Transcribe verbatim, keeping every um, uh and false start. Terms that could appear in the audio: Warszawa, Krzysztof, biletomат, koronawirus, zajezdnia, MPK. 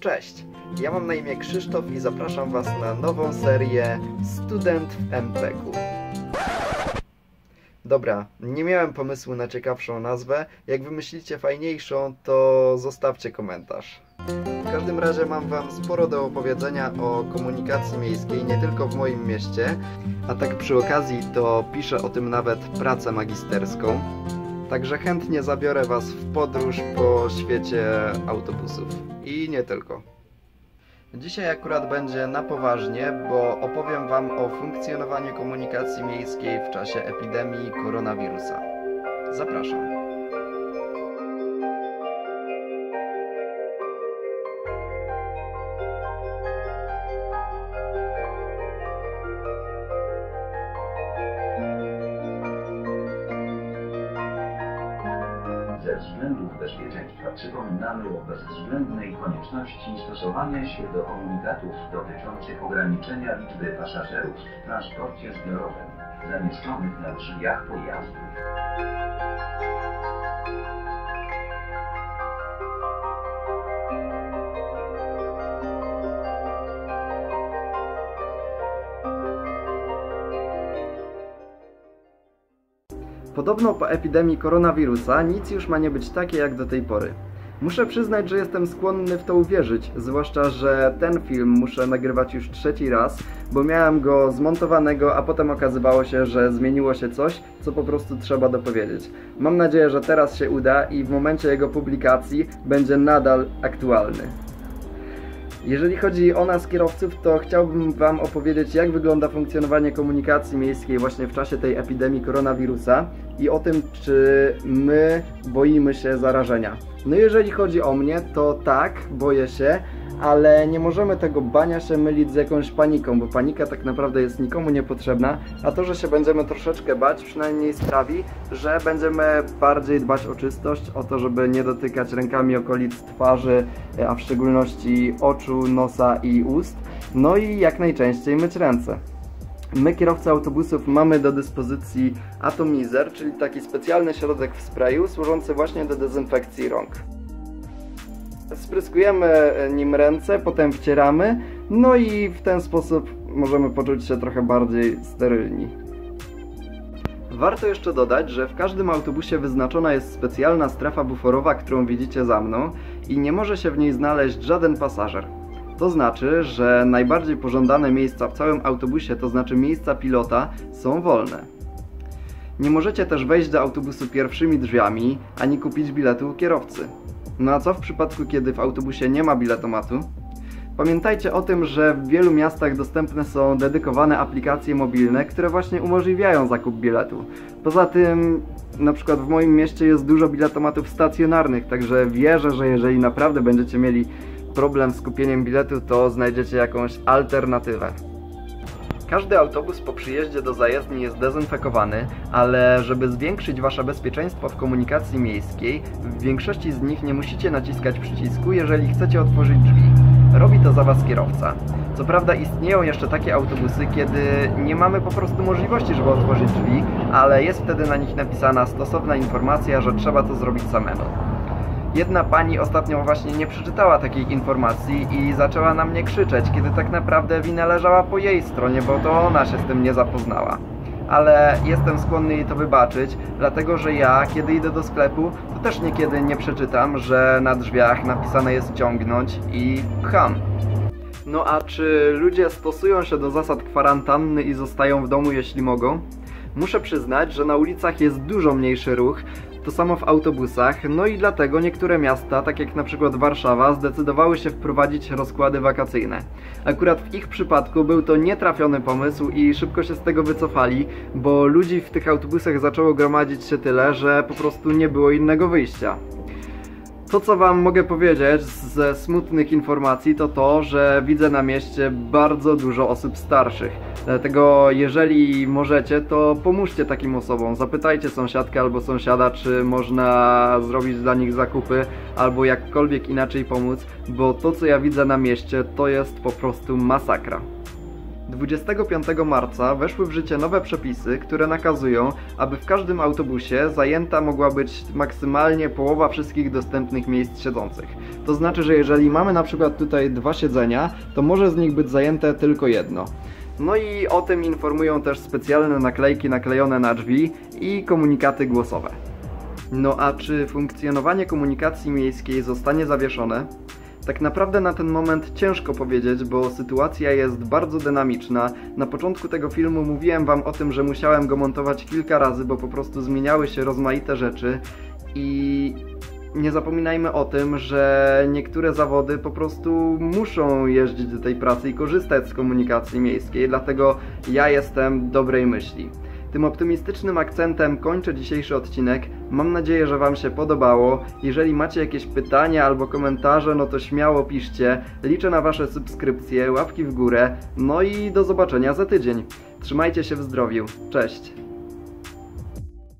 Cześć, ja mam na imię Krzysztof i zapraszam Was na nową serię Student w M P K. Dobra, nie miałem pomysłu na ciekawszą nazwę. Jak wymyślicie fajniejszą, to zostawcie komentarz. W każdym razie mam Wam sporo do opowiedzenia o komunikacji miejskiej, nie tylko w moim mieście. A tak przy okazji to piszę o tym nawet pracę magisterską. Także chętnie zabiorę Was w podróż po świecie autobusów. I nie tylko. Dzisiaj akurat będzie na poważnie, bo opowiem Wam o funkcjonowaniu komunikacji miejskiej w czasie epidemii koronawirusa. Zapraszam. Ze względów bezpieczeństwa przypominamy o bezwzględnej konieczności stosowania się do komunikatów dotyczących ograniczenia liczby pasażerów w transporcie zbiorowym, zamieszczonych na drzwiach pojazdów. Podobno po epidemii koronawirusa nic już ma nie być takie jak do tej pory. Muszę przyznać, że jestem skłonny w to uwierzyć, zwłaszcza, że ten film muszę nagrywać już trzeci raz, bo miałem go zmontowanego, a potem okazywało się, że zmieniło się coś, co po prostu trzeba dopowiedzieć. Mam nadzieję, że teraz się uda i w momencie jego publikacji będzie nadal aktualny. Jeżeli chodzi o nas kierowców, to chciałbym Wam opowiedzieć, jak wygląda funkcjonowanie komunikacji miejskiej właśnie w czasie tej epidemii koronawirusa i o tym, czy my boimy się zarażenia. No jeżeli chodzi o mnie, to tak, boję się, ale nie możemy tego bania się mylić z jakąś paniką, bo panika tak naprawdę jest nikomu niepotrzebna, a to, że się będziemy troszeczkę bać, przynajmniej sprawi, że będziemy bardziej dbać o czystość, o to, żeby nie dotykać rękami okolic twarzy, a w szczególności oczu, nosa i ust, no i jak najczęściej myć ręce. My, kierowcy autobusów, mamy do dyspozycji atomizer, czyli taki specjalny środek w sprayu służący właśnie do dezynfekcji rąk. Spryskujemy nim ręce, potem wcieramy, no i w ten sposób możemy poczuć się trochę bardziej sterylni. Warto jeszcze dodać, że w każdym autobusie wyznaczona jest specjalna strefa buforowa, którą widzicie za mną, i nie może się w niej znaleźć żaden pasażer. To znaczy, że najbardziej pożądane miejsca w całym autobusie, to znaczy miejsca pilota, są wolne. Nie możecie też wejść do autobusu pierwszymi drzwiami, ani kupić biletu u kierowcy. No a co w przypadku, kiedy w autobusie nie ma biletomatu? Pamiętajcie o tym, że w wielu miastach dostępne są dedykowane aplikacje mobilne, które właśnie umożliwiają zakup biletu. Poza tym, na przykład w moim mieście jest dużo biletomatów stacjonarnych, także wierzę, że jeżeli naprawdę będziecie mieli problem z kupieniem biletu, to znajdziecie jakąś alternatywę. Każdy autobus po przyjeździe do zajezdni jest dezynfekowany, ale żeby zwiększyć Wasze bezpieczeństwo w komunikacji miejskiej, w większości z nich nie musicie naciskać przycisku, jeżeli chcecie otworzyć drzwi. Robi to za Was kierowca. Co prawda istnieją jeszcze takie autobusy, kiedy nie mamy po prostu możliwości, żeby otworzyć drzwi, ale jest wtedy na nich napisana stosowna informacja, że trzeba to zrobić samemu. Jedna pani ostatnio właśnie nie przeczytała takiej informacji i zaczęła na mnie krzyczeć, kiedy tak naprawdę wina leżała po jej stronie, bo to ona się z tym nie zapoznała. Ale jestem skłonny jej to wybaczyć, dlatego że ja, kiedy idę do sklepu, to też niekiedy nie przeczytam, że na drzwiach napisane jest ciągnąć i pcham. No a czy ludzie stosują się do zasad kwarantanny i zostają w domu, jeśli mogą? Muszę przyznać, że na ulicach jest dużo mniejszy ruch, to samo w autobusach, no i dlatego niektóre miasta, tak jak na przykład Warszawa, zdecydowały się wprowadzić rozkłady wakacyjne. Akurat w ich przypadku był to nietrafiony pomysł i szybko się z tego wycofali, bo ludzi w tych autobusach zaczęło gromadzić się tyle, że po prostu nie było innego wyjścia. To, co Wam mogę powiedzieć ze smutnych informacji, to to, że widzę na mieście bardzo dużo osób starszych. Dlatego jeżeli możecie, to pomóżcie takim osobom. Zapytajcie sąsiadkę albo sąsiada, czy można zrobić dla nich zakupy, albo jakkolwiek inaczej pomóc, bo to, co ja widzę na mieście, to jest po prostu masakra. dwudziestego piątego marca weszły w życie nowe przepisy, które nakazują, aby w każdym autobusie zajęta mogła być maksymalnie połowa wszystkich dostępnych miejsc siedzących. To znaczy, że jeżeli mamy na przykład tutaj dwa siedzenia, to może z nich być zajęte tylko jedno. No i o tym informują też specjalne naklejki naklejone na drzwi i komunikaty głosowe. No a czy funkcjonowanie komunikacji miejskiej zostanie zawieszone? Tak naprawdę na ten moment ciężko powiedzieć, bo sytuacja jest bardzo dynamiczna. Na początku tego filmu mówiłem wam o tym, że musiałem go montować kilka razy, bo po prostu zmieniały się rozmaite rzeczy i nie zapominajmy o tym, że niektóre zawody po prostu muszą jeździć do tej pracy i korzystać z komunikacji miejskiej, dlatego ja jestem dobrej myśli. Tym optymistycznym akcentem kończę dzisiejszy odcinek. Mam nadzieję, że wam się podobało. Jeżeli macie jakieś pytania albo komentarze, no to śmiało piszcie. Liczę na wasze subskrypcje, łapki w górę. No i do zobaczenia za tydzień. Trzymajcie się w zdrowiu. Cześć!